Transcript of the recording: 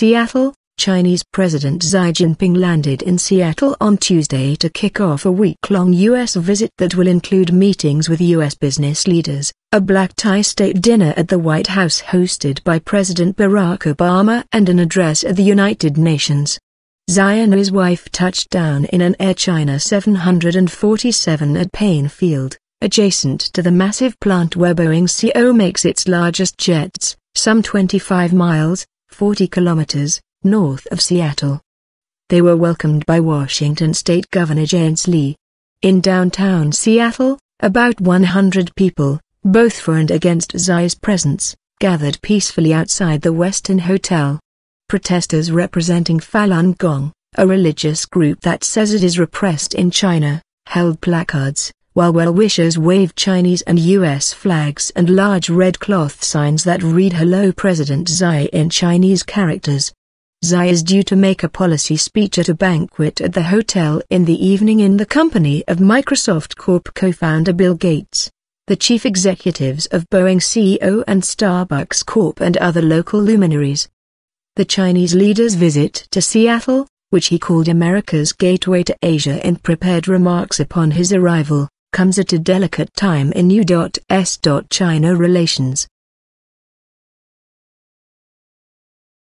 Seattle, Chinese President Xi Jinping landed in Seattle on Tuesday to kick off a week-long U.S. visit that will include meetings with U.S. business leaders, a black-tie state dinner at the White House hosted by President Barack Obama, and an address at the United Nations. Xi and his wife touched down in an Air China 747 at Paine Field, adjacent to the massive plant where Boeing Co. makes its largest jets, some 25 miles, 40 kilometers, north of Seattle. They were welcomed by Washington State Governor Jay Inslee. In downtown Seattle, about 100 people, both for and against Xi's presence, gathered peacefully outside the Westin Hotel. Protesters representing Falun Gong, a religious group that says it is repressed in China, held placards, while well-wishers waved Chinese and U.S. flags and large red cloth signs that read "Hello President Xi" in Chinese characters. Xi is due to make a policy speech at a banquet at the hotel in the evening in the company of Microsoft Corp. co-founder Bill Gates, the chief executives of Boeing Co. and Starbucks Corp. and other local luminaries. The Chinese leader's visit to Seattle, which he called America's gateway to Asia in prepared remarks upon his arrival, comes at a delicate time in U.S.-China relations.